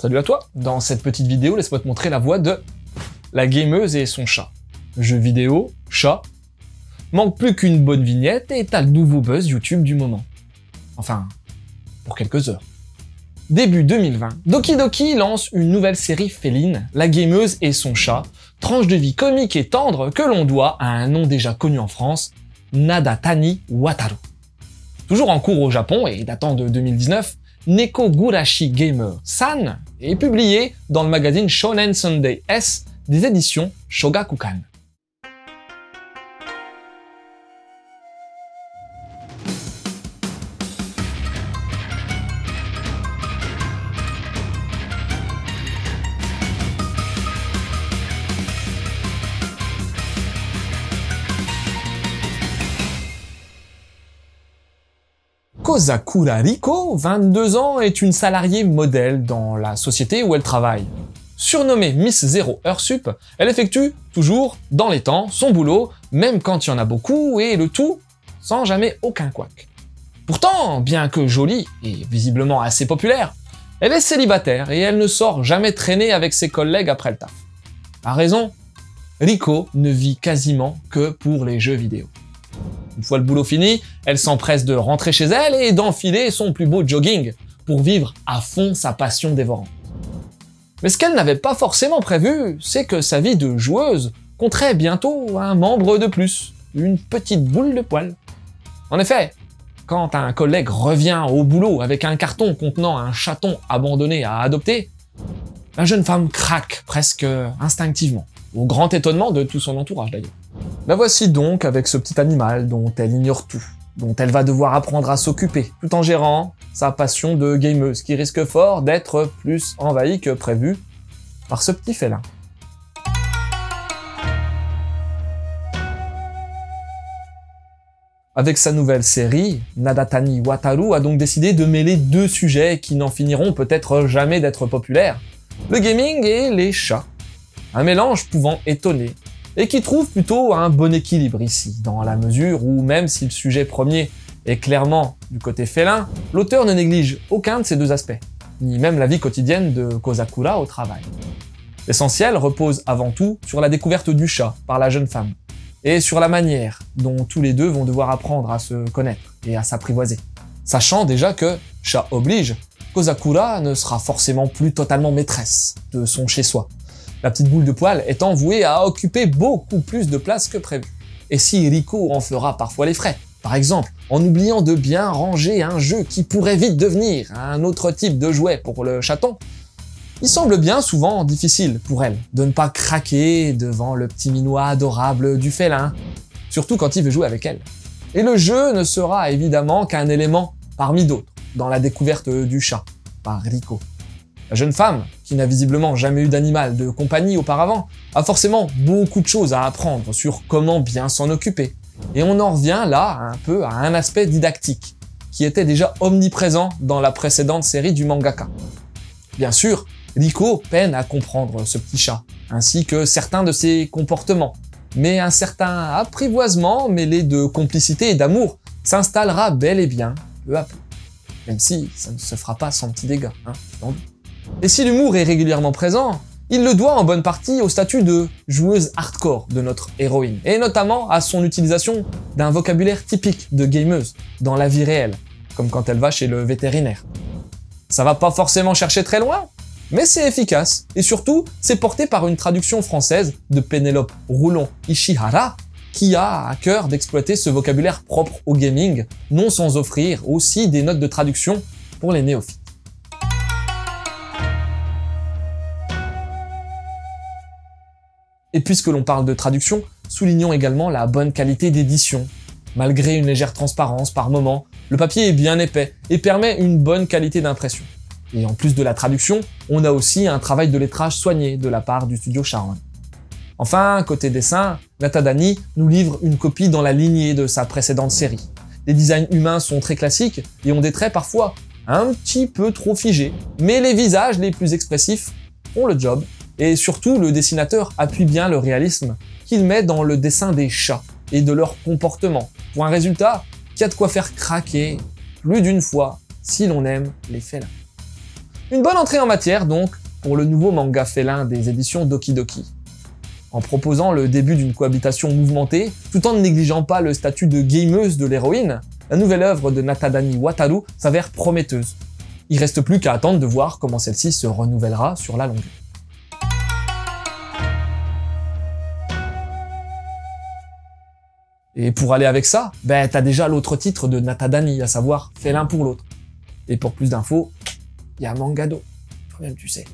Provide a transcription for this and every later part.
Salut à toi! Dans cette petite vidéo, laisse-moi te montrer la voix de La Gameuse et son chat. Jeux vidéo, chat, manque plus qu'une bonne vignette et t'as le nouveau buzz YouTube du moment. Enfin, pour quelques heures. Début 2020, Doki Doki lance une nouvelle série féline, La Gameuse et son chat, tranche de vie comique et tendre que l'on doit à un nom déjà connu en France, Nadatani Wataru. Toujours en cours au Japon et datant de 2019, Neko Gurashi Gamer San est publié dans le magazine Shonen Sunday S des éditions Shogakukan. Kozakura Riko, 22 ans, est une salariée modèle dans la société où elle travaille. Surnommée Miss 0 Heure Sup, elle effectue toujours, dans les temps, son boulot, même quand il y en a beaucoup, et le tout sans jamais aucun couac. Pourtant, bien que jolie et visiblement assez populaire, elle est célibataire et elle ne sort jamais traîner avec ses collègues après le taf. À raison, Riko ne vit quasiment que pour les jeux vidéo. Une fois le boulot fini, elle s'empresse de rentrer chez elle et d'enfiler son plus beau jogging pour vivre à fond sa passion dévorante. Mais ce qu'elle n'avait pas forcément prévu, c'est que sa vie de joueuse compterait bientôt un membre de plus, une petite boule de poil. En effet, quand un collègue revient au boulot avec un carton contenant un chaton abandonné à adopter, la jeune femme craque presque instinctivement, au grand étonnement de tout son entourage d'ailleurs. La voici donc avec ce petit animal dont elle ignore tout, dont elle va devoir apprendre à s'occuper, tout en gérant sa passion de gameuse, qui risque fort d'être plus envahie que prévu par ce petit félin. Avec sa nouvelle série, Nadatani Wataru a donc décidé de mêler deux sujets qui n'en finiront peut-être jamais d'être populaires, le gaming et les chats. Un mélange pouvant étonner, et qui trouve plutôt un bon équilibre ici, dans la mesure où même si le sujet premier est clairement du côté félin, l'auteur ne néglige aucun de ces deux aspects, ni même la vie quotidienne de Kozakura au travail. L'essentiel repose avant tout sur la découverte du chat par la jeune femme, et sur la manière dont tous les deux vont devoir apprendre à se connaître et à s'apprivoiser, sachant déjà que, chat oblige, Kozakura ne sera forcément plus totalement maîtresse de son chez-soi, la petite boule de poil étant vouée à occuper beaucoup plus de place que prévu. Et si Riko en fera parfois les frais, par exemple en oubliant de bien ranger un jeu qui pourrait vite devenir un autre type de jouet pour le chaton, il semble bien souvent difficile pour elle de ne pas craquer devant le petit minois adorable du félin, surtout quand il veut jouer avec elle. Et le jeu ne sera évidemment qu'un élément parmi d'autres dans la découverte du chat par Riko. La jeune femme, qui n'a visiblement jamais eu d'animal de compagnie auparavant, a forcément beaucoup de choses à apprendre sur comment bien s'en occuper. Et on en revient là un peu à un aspect didactique, qui était déjà omniprésent dans la précédente série du mangaka. Bien sûr, Riko peine à comprendre ce petit chat, ainsi que certains de ses comportements, mais un certain apprivoisement mêlé de complicité et d'amour s'installera bel et bien peu à peu. Même si ça ne se fera pas sans petit dégât, hein, sans doute. Et si l'humour est régulièrement présent, il le doit en bonne partie au statut de joueuse hardcore de notre héroïne, et notamment à son utilisation d'un vocabulaire typique de gameuse dans la vie réelle, comme quand elle va chez le vétérinaire. Ça va pas forcément chercher très loin, mais c'est efficace, et surtout, c'est porté par une traduction française de Pénélope Roulon-Ishihara, qui a à cœur d'exploiter ce vocabulaire propre au gaming, non sans offrir aussi des notes de traduction pour les néophytes. Et puisque l'on parle de traduction, soulignons également la bonne qualité d'édition. Malgré une légère transparence par moment, le papier est bien épais et permet une bonne qualité d'impression. Et en plus de la traduction, on a aussi un travail de lettrage soigné de la part du studio Charon. Enfin, côté dessin, Nadatani nous livre une copie dans la lignée de sa précédente série. Les designs humains sont très classiques et ont des traits parfois un petit peu trop figés, mais les visages les plus expressifs font le job. Et surtout, le dessinateur appuie bien le réalisme qu'il met dans le dessin des chats et de leur comportement, pour un résultat qui a de quoi faire craquer plus d'une fois si l'on aime les félins. Une bonne entrée en matière donc pour le nouveau manga félin des éditions Doki Doki, en proposant le début d'une cohabitation mouvementée, tout en ne négligeant pas le statut de gameuse de l'héroïne. La nouvelle œuvre de Nadatani Wataru s'avère prometteuse. Il reste plus qu'à attendre de voir comment celle-ci se renouvellera sur la longue. Et pour aller avec ça, t'as déjà l'autre titre de Nadatani, à savoir Félin pour l'autre. Et pour plus d'infos, il y a Mangado, toi-même tu sais.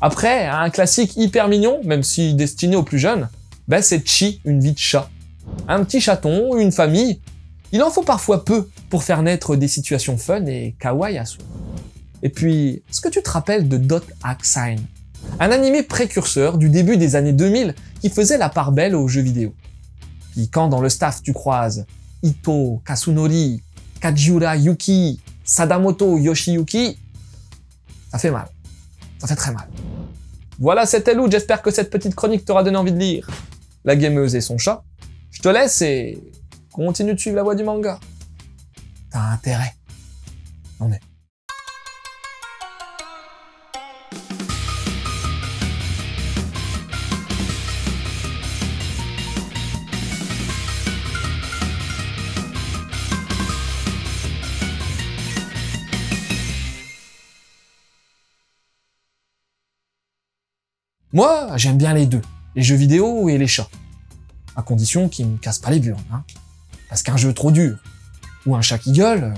Après, un classique hyper mignon, même si destiné aux plus jeunes, c'est Chi, une vie de chat. Un petit chaton, une famille, il en faut parfois peu pour faire naître des situations fun et kawaii à soi. Et puis, est-ce que tu te rappelles de Dot Axein, un animé précurseur du début des années 2000 qui faisait la part belle aux jeux vidéo. Puis quand dans le staff tu croises Ito Kasunori, Kajura Yuki, Sadamoto Yoshiyuki, ça fait mal. Ça fait très mal. Voilà, c'était Lou, j'espère que cette petite chronique t'aura donné envie de lire La Gameuse et son chat. Je te laisse et continue de suivre la voie du manga. T'as intérêt. Non mais... Moi, j'aime bien les deux, les jeux vidéo et les chats. À condition qu'ils me cassent pas les burnes, hein. Parce qu'un jeu trop dur, ou un chat qui gueule,